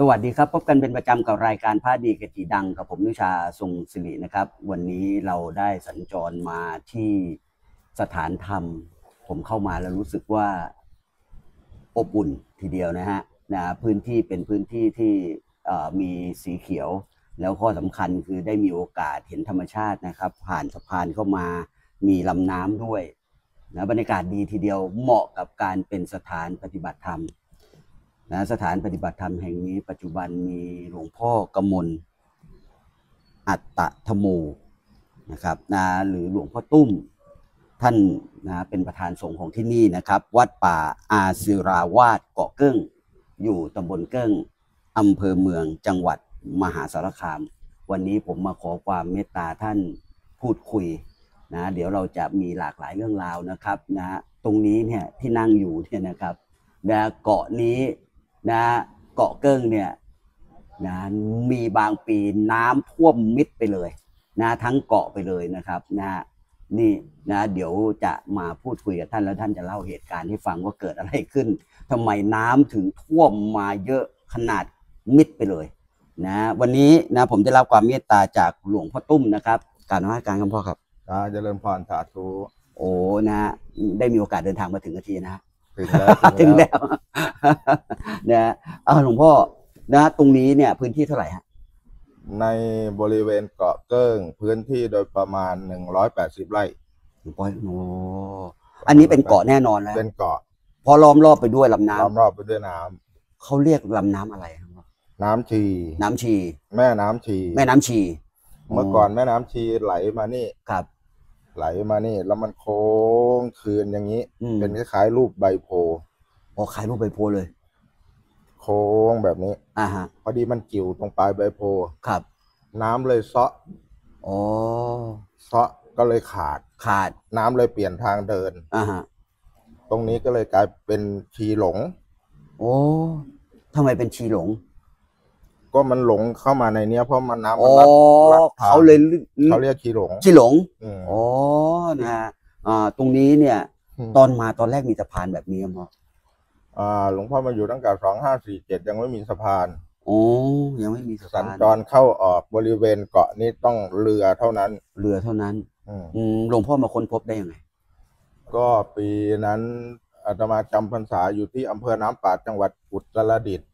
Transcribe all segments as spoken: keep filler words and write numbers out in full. สวัสดีครับพบกันเป็นประจำกับรายการพระดีกะจิดังกับผมนุชาทรงศิรินะครับวันนี้เราได้สัญจรมาที่สถานธรรมผมเข้ามาแล้วรู้สึกว่าอบอุ่นทีเดียวนะฮะนะพื้นที่เป็นพื้นที่ที่มีสีเขียวแล้วข้อสำคัญคือได้มีโอกาสเห็นธรรมชาตินะครับผ่านสะพานเข้ามามีลำน้ำด้วยนะบรรยากาศดีทีเดียวเหมาะกับการเป็นสถานปฏิบัติธรรมนะสถานปฏิบัติธรรมแห่งนี้ปัจจุบันมีหลวงพ่อกมลอัตตธโมนะครับนะหรือหลวงพ่อตุ้มท่านนะเป็นประธานสงฆ์ของที่นี่นะครับวัดป่าอาศิราวาสเกาะเกิ้งอยู่ตำบลเกิ้งอำเภอเมืองจังหวัดมหาสารคามวันนี้ผมมาขอความเมตตาท่านพูดคุยนะเดี๋ยวเราจะมีหลากหลายเรื่องราวนะครับนะตรงนี้เนี่ยที่นั่งอยู่เนี่ยนะครับนะเกาะนี้นะเกาะเกิ้งเนี่ยนะมีบางปีน้ำท่วมมิดไปเลยนะทั้งเกาะไปเลยนะครับนะนี่นะเดี๋ยวจะมาพูดคุยกับท่านแล้วท่านจะเล่าเหตุการณ์ให้ฟังว่าเกิดอะไรขึ้นทำไมน้ำถึงท่วมมาเยอะขนาดมิดไปเลยนะวันนี้นะผมได้รับความเมตตาจากหลวงพ่อตุ้มนะครับการนมัสการครับพ่อครับเจริญพรสาธุโอ้นะได้มีโอกาสเดินทางมาถึงทีนะถึงแล้วถึงแล้วนะเอาหลวงพ่อนะตรงนี้เนี่ยพื้นที่เท่าไหร่ฮะในบริเวณเกาะเกิ้งพื้นที่โดยประมาณหนึ่งร้อยแปดสิบไร่โอ้อันนี้เป็นเกาะแน่นอนแล้วเป็นเกาะพอล้อมรอบไปด้วยลำน้ำล้อมรอบไปด้วยน้ำเขาเรียกลำน้ำอะไรน้ำชีน้ำชีแม่น้ำชีแม่น้ำชีเมื่อก่อนแม่น้ำชีไหลมานี่ครับไหลมานี่แล้วมันโค้งคืนอย่างนี้เป็นคล้ายๆรูปใบโพอ๋อคล้ายรูปใบโพเลยโค้งแบบนี้อ่าฮะพอดีมันกิ่วตรงปลายใบโพครับน้ำเลยเซาะอ๋อเซาะก็เลยขาดขาดน้ำเลยเปลี่ยนทางเดินอ่าฮะตรงนี้ก็เลยกลายเป็นชีหลงโอ้ทำไมเป็นชีหลงก็มันหลงเข้ามาในเนี้ยเพราะมันน้ำมันรัดเขาเลยเขาเรียกชีหลงชีหลงอ๋อนะอ่าตรงนี้เนี่ยตอนมาตอนแรกมีสะพานแบบนี้มั้ยอ่าหลวงพ่อมาอยู่ตั้งแต่สองห้าสี่เจ็ดยังไม่มีสะพานโอ้ยังไม่มีสะพานสัญจรเข้าออกบริเวณเกาะนี้ต้องเรือเท่านั้นเรือเท่านั้นอืมหลวงพ่อมาค้นพบได้ยังไงก็ปีนั้นอาตมาจำพรรษาอยู่ที่อำเภอน้ำปาดจังหวัดอุตรดิตถ์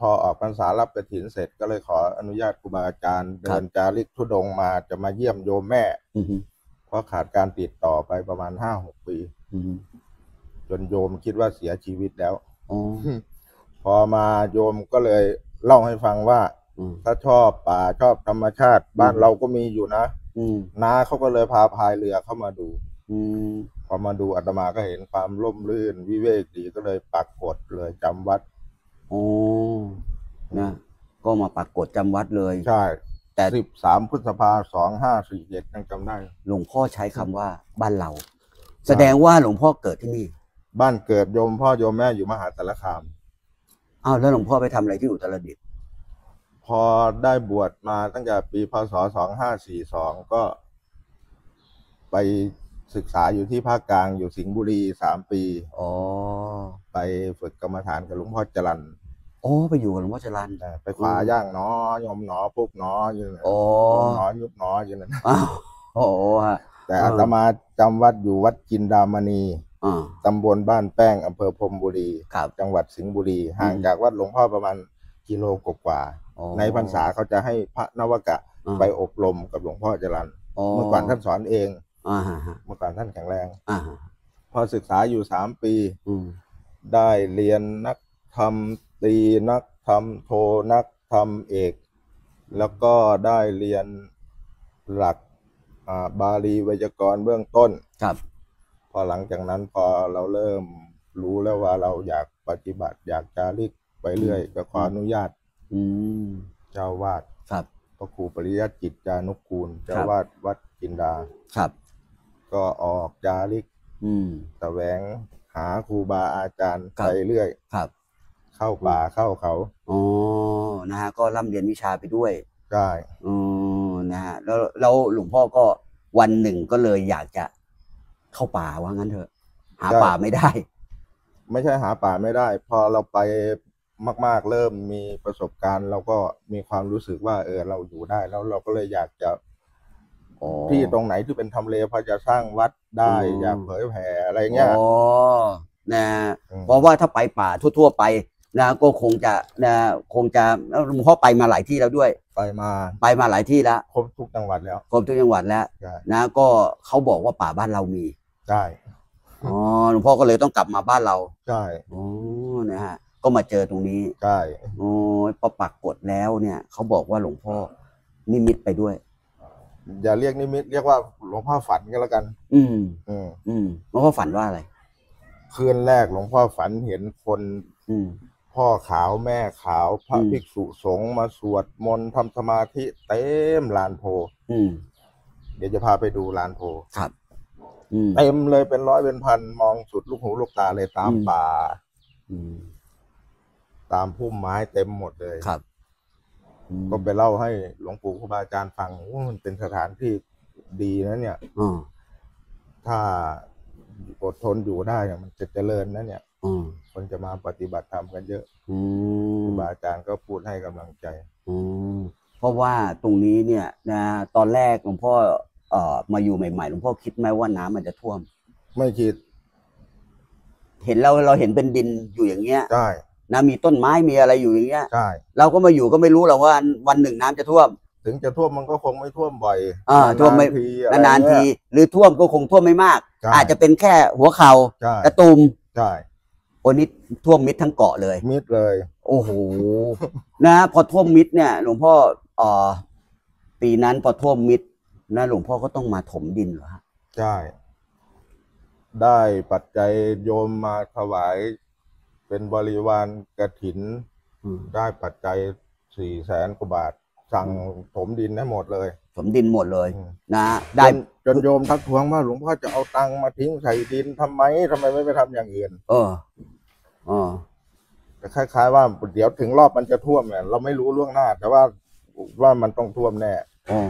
พอออกพรรษารับกฐินเสร็จก็เลยขออนุญาตครูบาอาจารย์เดินจาริกธุดงค์มาจะมาเยี่ยมโยมแม่เพราะขาดการติดต่อไปประมาณห้าหกปีจนโยมคิดว่าเสียชีวิตแล้วพอมาโยมก็เลยเล่าให้ฟังว่าถ้าชอบป่าชอบธรรมชาติบ้านเราก็มีอยู่นะน้าเขาก็เลยพาพายเรือเข้ามาดูพอมาดูอาตมาก็เห็นความร่มรื่นวิเวกดีก็เลยปักกฎเลยจำวัดโอ้นะก็มาปักกฎจำวัดเลยใช่แต่สิบสามพฤษภาสองห้าสี่เจ็ดยังจำได้หลวงพ่อใช้คำว่าบ้านเราแสดงว่าหลวงพ่อเกิดที่นี่บ้านเกิดโยมพ่อโยมแม่อยู่มหาสารคามอ้าวแล้วหลวงพ่อไปทำอะไรที่อุตรดิตถ์พอได้บวชมาตั้งแต่ปีพศสองห้าสี่สองก็ไปศึกษาอยู่ที่ภาคกลางอยู่สิงห์บุรีสามปีอ๋อไปฝึกกรรมฐานกับหลวงพ่อจรัญอ๋อไปอยู่กับหลวงพ่อจรัญไปขวาย่างเนาะยมเนาะปุ๊บเนาะอยู่อ๋อเนาะยุบเนาะอยู่นั่นอ้าวโอ้โหฮะแต่อาตมาจำวัดอยู่วัดจินดามณีตำบลบ้านแป้งอำเภอพรมบุรีจังหวัดสิงห์บุรีห่างจากวัดหลวงพ่อประมาณกิโลกว่าในพรรษาเขาจะให้พระนวกะไปอบรมกับหลวงพ่อจรัญเมื่อก่อนท่านสอนเองเมื่อก่อนท่านแข็งแรงพอศึกษาอยู่สามปีได้เรียนนักธรรมตีนักธรรมโทนักธรรมเอกแล้วก็ได้เรียนหลักบาลีไวยากรณ์เบื้องต้นครับพอหลังจากนั้นพอเราเริ่มรู้แล้วว่าเราอยากปฏิบัติอยากจาริกไปเรื่อยก็ขออนุญาตเจ้าวาดพระครูปริยัติจิตจานุกูลเจ้าวาดวัดจินดาครับก็ออกจาริกแสวงหาครูบาอาจารย์ไปเรื่อยครับเข้าป่าเข้าเขาอ๋อนะฮะก็ร่ำเรียนวิชาไปด้วยใช่อ๋อนะฮะแล้วแล้วหลวงพ่อก็วันหนึ่งก็เลยอยากจะเข้าป่าว่างั้นเถอะหาป่าไม่ได้ไม่ใช่หาป่าไม่ได้พอเราไป มากๆเริ่มมีประสบการณ์เราก็มีความรู้สึกว่าเออเราอยู่ได้แล้วเราก็เลยอยากจะที่ตรงไหนที่เป็นทำเลพอจะสร้างวัดได้อยากเผยแผ่อะไรเงี้ยอ๋อนะเพราะว่าถ้าไปป่าทั่วๆไปนะก็คงจะนะคงจะหลวงพ่อไปมาหลายที่แล้วด้วยไปมาไปมาหลายที่แล้วครบทุกจังหวัดแล้วครบทุกจังหวัดแล้วนะก็เขาบอกว่าป่าบ้านเรามีใช่อ๋อหลวงพ่อก็เลยต้องกลับมาบ้านเราใช่อ๋อนะฮะก็มาเจอตรงนี้ใช่โอ้ยพอปักกดแล้วเนี่ยเขาบอกว่าหลวงพ่อนิมิตไปด้วยอย่าเรียกนิมิตเรียกว่าหลวงพ่อฝันก็แล้วกันอืมอืมอืมหลวงพ่อฝันว่าอะไรคืนแรกหลวงพ่อฝันเห็นคนอืมพ่อขาวแม่ขาวพระภิกษุสงฆ์มาสวดมนต์ทำสมาธิเต็มลานโพอืมเดี๋ยวจะพาไปดูลานโพครับอืมเต็มเลยเป็นร้อยเป็นพันมองสุดลูกหูลูกตาเลยตามป่าอืมตามพุ่มไม้เต็มหมดเลยครับก็ไปเล่าให้หลวงปู่ครูบาอาจารย์ฟังว่ามันเป็นสถานที่ดีนะเนี่ยอือถ้าอดทนอยู่ได้เนี่ยมันจะเจริญนะเนี่ยอือคนจะมาปฏิบัติธรรมกันเยอะอือครูบาอาจารย์ก็พูดให้กำลังใจอือเพราะว่าตรงนี้เนี่ยนะตอนแรกหลวงพ่อเอ่อมาอยู่ใหม่ๆหลวงพ่อคิดไหมว่าน้ำมันจะท่วมไม่คิดเห็นเราเราเห็นเป็นดินอยู่อย่างเงี้ยใช่นะมีต้นไม้มีอะไรอยู่อย่างเงี้ยใช่เราก็มาอยู่ก็ไม่รู้หรอกว่าวันหนึ่งน้ำจะท่วมถึงจะท่วมมันก็คงไม่ท่วมบ่อยอ่าท่วมไม่นานทีหรือท่วมก็คงท่วมไม่มากอาจจะเป็นแค่หัวเข่ากระตุมใช่โอ้นี่ท่วมมิดทั้งเกาะเลยมิดเลยโอ้โหนะพอท่วมมิดเนี่ยหลวงพ่ออ่าปีนั้นพอท่วมมิดนะหลวงพ่อก็ต้องมาถมดินเหรอฮะใช่ได้ปัจจัยโยมมาถวายเป็นบริวารกฐินได้ปัจจัยสี่แสนกว่าบาทสั่งถมดินให้หมดเลยถมดินหมดเลยนะได้จนโยมทักท้วงว่าหลวงพ่อจะเอาตังมาทิ้งใส่ดินทำไมทำไมไม่ไปทำอย่างอื่นเออเออแต่คล้ายๆว่าเดี๋ยวถึงรอบมันจะท่วมเนี่ยเราไม่รู้ล่วงหน้าแต่ว่าว่ามันต้องท่วมแน่อ๋อ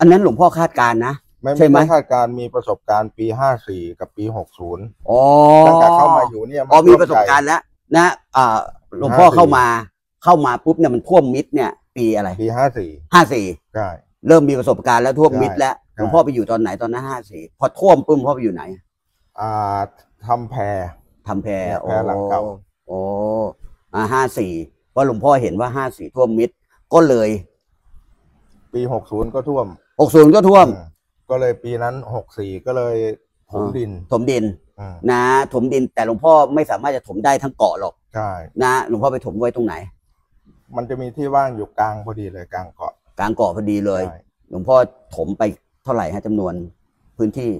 อันนั้นหลวงพ่อคาดการณ์นะใช่ไหมคาดการมีประสบการณ์ปีห้าสี่กับปีหกศูนย์อ๋อตั้งแต่เข้ามาอยู่เนี่ยอ๋อมีประสบการณ์แล้วนะหลวงพ่อเข้ามาเข้ามาปุ๊บเนี่ยมันท่วมมิดเนี่ยปีอะไรปีห้าสี่ห้าสี่ใช่เริ่มมีประสบการณ์แล้วท่วมมิดแล้วหลวงพ่อไปอยู่ตอนไหนตอนนั้นห้าสี่พอท่วมปุ๊บพ่อไปอยู่ไหนอ่าทำแพทำแพแพหลังเก่าโอ้อ่าห้าสี่เพราะหลวงพ่อเห็นว่าห้าสี่ท่วมมิดก็เลยปีหกศูนย์ก็ท่วมหกศูนย์ก็ท่วมก็เลยปีนั้นหกสี่ก็เลยถมดินถมดินนะถมดินแต่หลวงพ่อไม่สามารถจะถมได้ทั้งเกาะหรอกใช่นะหลวงพ่อไปถมไว้ตรงไหนมันจะมีที่ว่างอยู่กลางพอดีเลยกลางเกาะกลางเกาะพอดีเลยหลวงพ่อถมไปเท่าไหร่ฮะจำนวนพื้นที่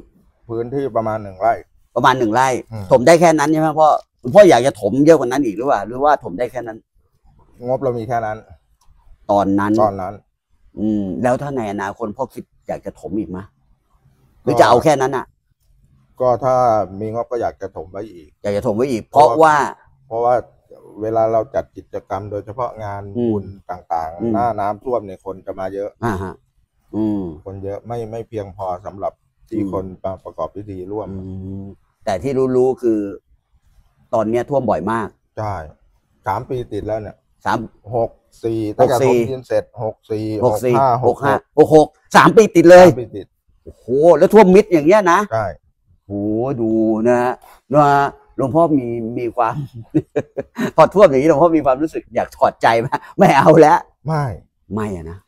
พื้นที่ประมาณหนึ่งไร่ประมาณหนึ่งไร่ถมได้แค่นั้นใช่ไหมพ่อหลวงพ่ออยากจะถมเยอะกว่านั้นอีกหรือว่าหรือว่าถมได้แค่นั้นงบเรามีแค่นั้นตอนนั้นตอนนั้นอืมแล้วถ้าในอนาคตพ่อคิดอยากจะถมอีกไหมหรือจะเอาแค่นั้นอ่ะก็ถ้ามีงบก็อยากจะถมไว้อีกอยากจะถมไว้อีกเพราะว่าเพราะว่าเวลาเราจัดกิจกรรมโดยเฉพาะงานบุญต่างๆหน้าน้ำท่วมเนี่ยคนจะมาเยอะอ่าฮะอืมคนเยอะไม่ไม่เพียงพอสำหรับที่คนมาประกอบพิธีร่วมแต่ที่รู้ๆคือตอนเนี้ยท่วมบ่อยมากใช่สามปีติดแล้วเนี่ยสามหกสี่ตั้งแต่ผมเรียนเสร็จหกสี่หกห้าหกห้าหกหกสามปีติดเลยสามปีติดโอ้โหแล้วท่วมมิดอย่างเงี้ยนะใช่โหดูนะนะหลวงพ่อมีมีความพอท่วมอย่างนี้หลวงพ่อมีความรู้สึกอยากถอดใจมาไม่เอาแล้วไม่ไม่อะนะ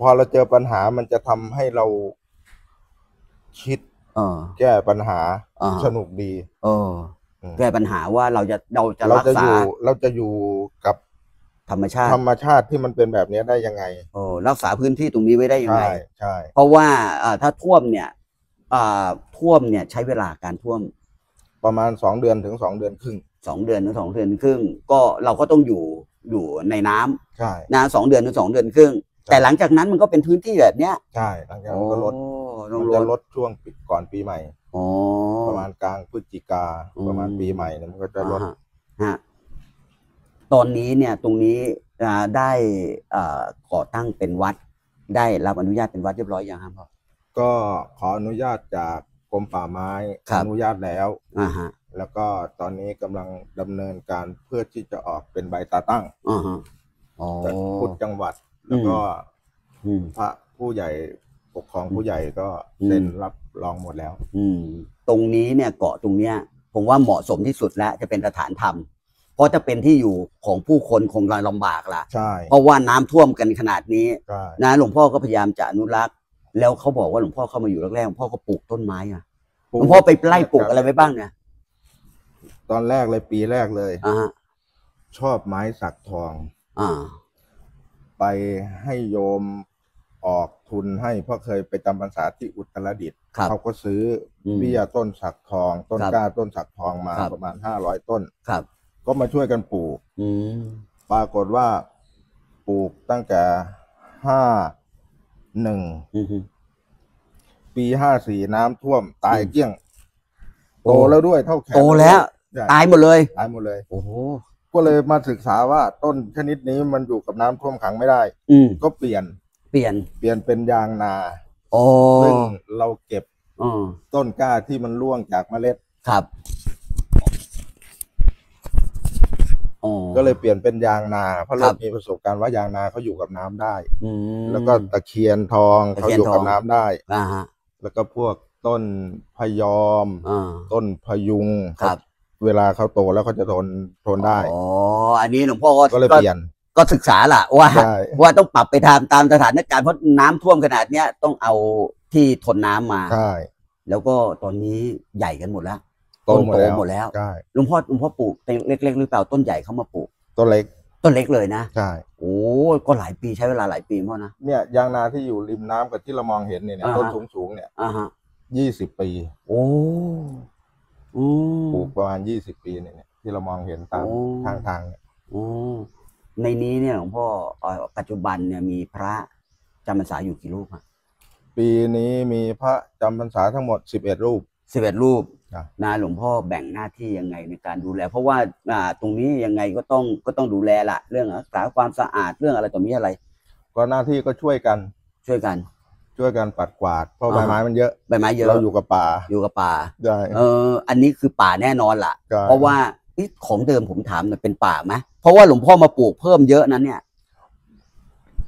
พอเราเจอปัญหามันจะทำให้เราคิดอแก้ปัญหาสนุกดีเออแก้ปัญหาว่าเราจะเราจะรักษาเราจะอยู่กับธรรมชาติธรรมชาติที่มันเป็นแบบนี้ได้ยังไงโอ้รักษาพื้นที่ตรงนี้ไว้ได้ยังไงใช่ใช่เพราะว่าถ้าท่วมเนี่ยท่วมเนี่ยใช้เวลาการท่วมประมาณสองเดือนถึงสองเดือนครึ่งสองเดือนถึงสองเดือนครึ่งก็เราก็ต้องอยู่อยู่ในน้ำใช่นะสองเดือนถึงสองเดือนครึ่งแต่หลังจากนั้นมันก็เป็นพื้นที่แบบเนี้ยใช่หลังจากนั้นก็ลดมันจะลดช่วงก่อนปีใหม่อ๋อประมาณกลางพฤศจิกาประมาณปีใหม่เนี่ยมันก็จะลดฮะตอนนี้เนี่ยตรงนี้ได้ก่อตั้งเป็นวัดได้รับอนุญาตเป็นวัดเรียบร้อยยังครับพ่อก็ขออนุญาตจากกรมป่าไม้อนุญาตแล้ว แล้วก็ตอนนี้กำลังดำเนินการเพื่อที่จะออกเป็นใบตาตั้งจากพุทธจังหวัดแล้วก็พระผู้ใหญ่ปกครองผู้ใหญ่ก็เซ็นรับรองหมดแล้วตรงนี้เนี่ยเกาะตรงเนี้ยผมว่าเหมาะสมที่สุดแล้วจะเป็นสถานธรรมเพราะจะเป็นที่อยู่ของผู้คนคงลำบากล่ะเพราะว่าน้ำท่วมกันขนาดนี้นะหลวงพ่อก็พยายามจะอนุรักษ์แล้วเขาบอกว่าหลวงพ่อเข้ามาอยู่แรกๆหลวงพ่อก็ปลูกต้นไม้อะหลวงพ่อไปไล่ปลูกอะไรไว้บ้างเนี่ยตอนแรกเลยปีแรกเลยอ่าชอบไม้สักทองอ่าไปให้โยมออกทุนให้เพราะเคยไปจำพรรษาที่อุตรดิตถ์เขาก็ซื้อเบี้ยต้นสักทองต้นกล้าต้นสักทองมาประมาณห้าร้อยต้นครับก็มาช่วยกันปลูกปรากฏว่าปลูกตั้งแต่ห้าหนึ่งปีห้าสี่น้ำท่วมตายเกลี้ยงโตแล้วด้วยเท่าแขนโตแล้วตายหมดเลยตายหมดเลยโอ้โหก็เลยมาศึกษาว่าต้นชนิดนี้มันอยู่กับน้ำท่วมขังไม่ได้อืก็เปลี่ยนเปลี่ยนเปลี่ยนเป็นยางนาโอ้ซึ่งเราเก็บอืต้นกล้าที่มันร่วงจากเมล็ดครับก็เลยเปลี่ยนเป็นยางนาเพราะเรามีประสบการณ์ว่ายางนาเขาอยู่กับน้ำได้อืแล้วก็ตะเคียนทองเขาอยู่กับน้ำได้อ่าฮะแล้วก็พวกต้นพยอมต้นพยุงครับเวลาเขาโตแล้วเขาจะทนทนได้อ๋ออันนี้หลวงพ่อก็เลยเปลี่ยนก็ศึกษาล่ะว่าว่าต้องปรับไปตามตามสถานการณ์เพราะน้ำท่วมขนาดเนี้ยต้องเอาที่ทนน้ำมาใช่แล้วก็ตอนนี้ใหญ่กันหมดแล้วต้นโตหมดแล้วหลวงพ่อหลวงพ่อปลูกเล็กๆหรือเปล่าต้นใหญ่เขามาปลูกต้นเล็กต้นเล็กเลยนะใช่โอ้ก็หลายปีใช้เวลาหลายปีพ่อนะเนี่ยยางนาที่อยู่ริมน้ำกับที่เรามองเห็นเนี่ยต้นสูงๆเนี่ยยี่สิบปีโอ้ปลูกประมาณยี่สิบปีเนี่ยที่เรามองเห็นตามทางทางเนี่ยในนี้เนี่ยหลวงพ่อปัจจุบันเนี่ยมีพระจำพรรษาอยู่กี่รูปครับปีนี้มีพระจำพรรษาทั้งหมดสิบเอ็ดรูปสิบเอ็ดรูปนะหลวงพ่อแบ่งหน้าที่ยังไงในการดูแลเพราะว่าตรงนี้ยังไงก็ต้องก็ต้องดูแลละเรื่องรักษาความสะอาดเรื่องอะไรต่อมีอะไรก็หน้าที่ก็ช่วยกันช่วยกันช่วยกันปัดกวาดเพราะใบไม้มันเยอะใบไม้เยอะเราอยู่กับป่าอยู่กับป่าได้เอออันนี้คือป่าแน่นอนล่ะเพราะว่าของเดิมผมถามเนี่ยเป็นป่าไหมเพราะว่าหลวงพ่อมาปลูกเพิ่มเยอะนั้นเนี่ย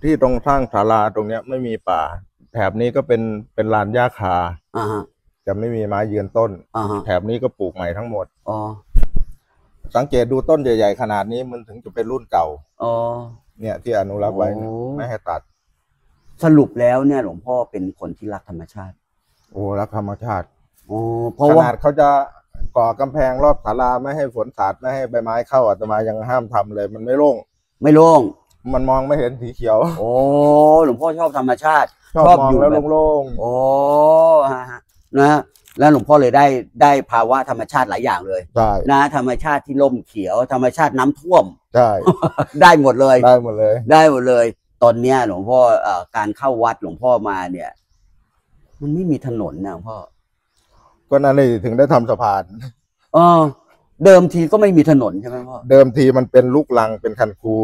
ที่ตรงสร้างศาลาตรงเนี้ยไม่มีป่าแถบนี้ก็เป็นเป็นลานหญ้าคาอ่าฮะจะไม่มีไม้ยืนต้นแถบนี้ก็ปลูกใหม่ทั้งหมดอ๋อสังเกตดูต้นใหญ่ๆขนาดนี้มันถึงจะเป็นรุ่นเก่าอ๋อเนี่ยที่อนุรักษ์ไว้ไม่ให้ตัดสรุปแล้วเนี่ยหลวงพ่อเป็นคนที่รักธรรมชาติโอ้รักธรรมชาติโอ้เพราะว่าขนาดเขาจะก่อกำแพงรอบศาลาไม่ให้ฝนสาดไม่ให้ใบไม้เข้าอาตมายังห้ามทำเลยมันไม่โล่งไม่โล่งมันมองไม่เห็นสีเขียวโอ้หลวงพ่อชอบธรรมชาติชอบอยู่แล้วโล่งๆโอ้นะแล้วหลวงพ่อเลยได้ได้ภาวะธรรมชาติหลายอย่างเลยนะธรรมชาติที่ร่มเขียวธรรมชาติน้ำท่วมใช่ได้หมดเลยได้หมดเลยได้หมดเลยตอนเนี้ยหลวงพ่อการเข้าวัดหลวงพ่อมาเนี่ยมันไม่มีถนนนะหลวงพ่อก็นั่นเลยถึงได้ทำสะพานเออเดิมทีก็ไม่มีถนนใช่ไหมพ่อเดิมทีมันเป็นลูกลังเป็นคันคู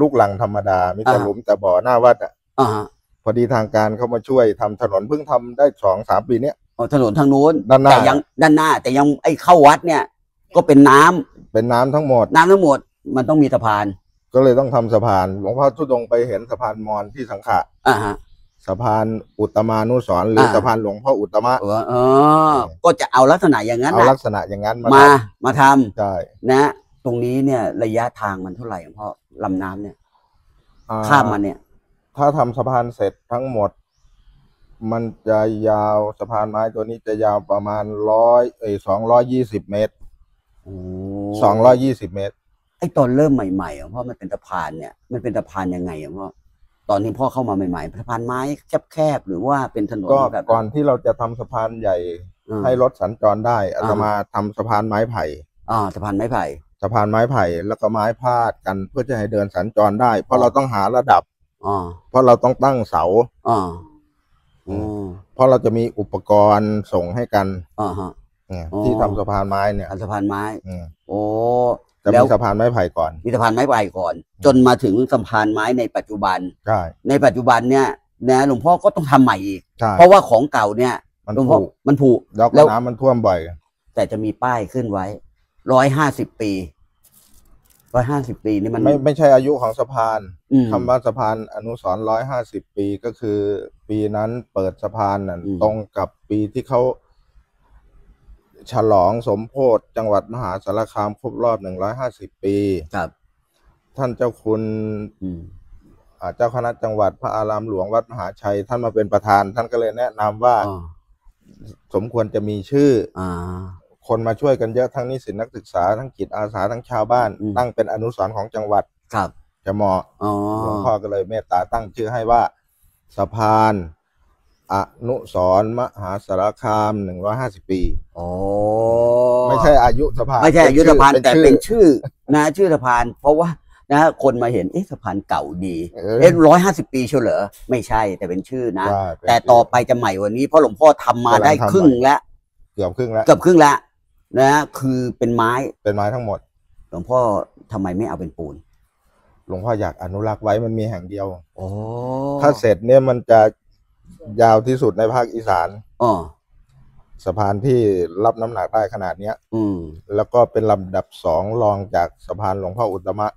ลูกลังธรรมดาไม่แต่หลุมแต่บ่อหน้าวัดอ่ะพอดีทางการเข้ามาช่วยทำถนนเพิ่งทำได้สองสามปีเนี้ยถนนทางโน้นแต่ยังด้านหน้าแต่ยังไอ้เข้าวัดเนี่ยก็เป็นน้ำเป็นน้ำทั้งหมดน้ำทั้งหมดมันต้องมีสะพานก็เลยต้องทำสะพานหลวงพ่อทุดงไปเห็นสะพานมอญที่สังขะอ่าฮะสะพานอุตมานุสรณ์หรือสะพานหลวงพ่ออุตมะเออก็จะเอาลักษณะอย่างนั้นเอาลักษณะอย่างนั้นมามาทำใช่นะตรงนี้เนี่ยระยะทางมันเท่าไหร่หลวงพ่อลำน้ำเนี่ยข้ามมาเนี่ยถ้าทำสะพานเสร็จทั้งหมดมันจะยาวสะพานไม้ตัวนี้จะยาวประมาณร้อยเอ้ยสองร้อยยี่สิบเมตรสองร้อยยี่สิบเมตรไอ้ตอนเริ่มใหม่ๆของพ่อมันเป็นสะพานเนี่ยมันเป็นสะพานยังไงของพ่อตอนที่พ่อเข้ามาใหม่ๆสะพานไม้แคบๆหรือว่าเป็นถนนแบบก่อนที่เราจะทำสะพานใหญ่ให้รถสัญจรได้อาตมาทำสะพานไม้ไผ่อ่าสะพานไม้ไผ่สะพานไม้ไผ่แล้วก็ไม้พาดกันเพื่อจะให้เดินสัญจรได้เพราะเราต้องหาระดับอ่าเพราะเราต้องตั้งเสาอ่าเพราะเราจะมีอุปกรณ์ส่งให้กันอ่าฮะที่ทำสะพานไม้เนี่ยสะพานไม้โอ้จะมีสะพานไม้ไผ่ก่อนมีสะพานไม้ไผ่ก่อนจนมาถึงสะพานไม้ในปัจจุบันใช่ในปัจจุบันเนี่ยนะหลวงพ่อก็ต้องทำใหม่อีกเพราะว่าของเก่าเนี่ยมันผุมันผุแล้วน้ำมันท่วมบ่อย แต่จะมีป้ายขึ้นไว้ร้อยห้าสิบปีร้อยห้าสิบปีนี่มันไม่ไม่ใช่อายุของสะพานคำว่าสะพานอนุสรณ์ร้อยห้าสิบปีก็คือปีนั้นเปิดสะพานนั่นตรงกับปีที่เขาฉลองสมโพธิจังหวัดมหาสารคามครบรอบหนึ่งร้อยห้าสิบปีครับท่านเจ้าคุณเจ้าคณะจังหวัดพระอารามหลวงวัดมหาชัยท่านมาเป็นประธานท่านก็เลยแนะนำว่าสมควรจะมีชื่อคนมาช่วยกันเยอะทั้งนิสิตนักศึกษาทั้งจิตอาสาทั้งชาวบ้านตั้งเป็นอนุสรณ์ของจังหวัดครับจะเหมาะหลวงพ่อก็เลยเมตตาตั้งชื่อให้ว่าสะพานอนุสรณ์มหาสารคามหนึ่งร้อยห้าสิบปีอ๋อไม่ใช่อายุสะพานไม่ใช่อายุสะพานแต่เป็นชื่อนะชื่อสะพานเพราะว่านะคนมาเห็นเอ๊ะสะพานเก่าดีเอ๊ะร้อยห้าสิบปีเชียวเหรอไม่ใช่แต่เป็นชื่อนะแต่ต่อไปจะใหม่วันนี้เพราะหลวงพ่อทำมาได้ครึ่งแล้วเกือบครึ่งแล้วเกือบครึ่งแล้วนะคือเป็นไม้เป็นไม้ทั้งหมดหลวงพ่อทำไมไม่เอาเป็นปูนหลวงพ่ออยากอนุรักษ์ไว้มันมีแห่งเดียวอ๋อถ้าเสร็จเนี่ยมันจะยาวที่สุดในภาคอีสานอ๋อสะพานที่รับน้ำหนักได้ขนาดเนี้ยอืมแล้วก็เป็นลำดับสองรองจากสะพานหลวงพ่ออุตตมะ